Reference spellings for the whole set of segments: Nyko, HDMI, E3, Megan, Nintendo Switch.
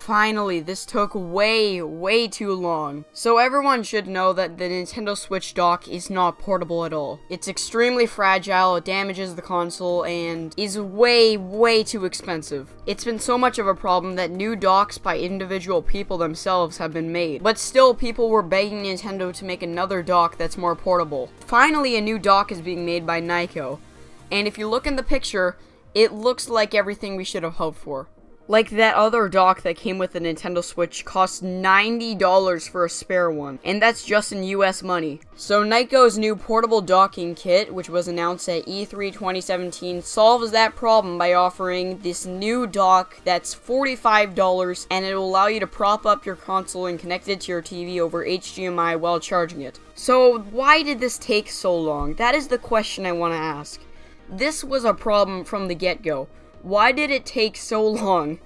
Finally, this took way too long. So everyone should know that the Nintendo Switch dock is not portable at all. It's extremely fragile, it damages the console, and is way too expensive. It's been so much of a problem that new docks by individual people themselves have been made. But still, people were begging Nintendo to make another dock that's more portable. Finally, a new dock is being made by Nyko. And if you look in the picture, it looks like everything we should have hoped for. Like that other dock that came with the Nintendo Switch cost $90 for a spare one, and that's just in US money. So Nyko's new portable docking kit, which was announced at E3 2017, solves that problem by offering this new dock that's $45, and it will allow you to prop up your console and connect it to your TV over HDMI while charging it. So why did this take so long? That is the question I want to ask. This was a problem from the get-go. Why did it take so long?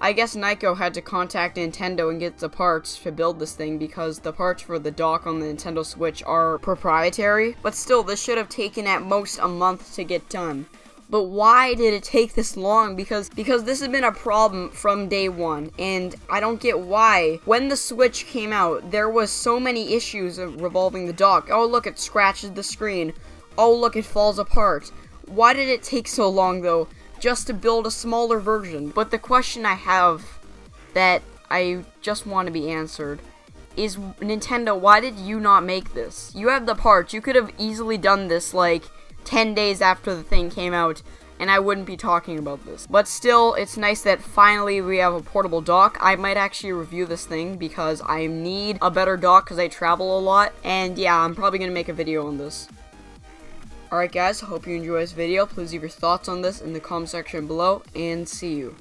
I guess Nyko had to contact Nintendo and get the parts to build this thing because the parts for the dock on the Nintendo Switch are proprietary. But still, this should have taken at most a month to get done. But why did it take this long? Because this has been a problem from day one, and I don't get why. When the Switch came out, there was so many issues revolving the dock. Oh look, it scratches the screen. Oh look, it falls apart. Why did it take so long though? Just to build a smaller version. But the question I have that I just want to be answered is, Nintendo, why did you not make this? You have the parts. You could have easily done this like 10 days after the thing came out, and I wouldn't be talking about this. But still, it's nice that finally we have a portable dock. I might actually review this thing because I need a better dock because I travel a lot. And yeah, I'm probably going to make a video on this. Alright guys, hope you enjoyed this video. Please leave your thoughts on this in the comment section below, and see you.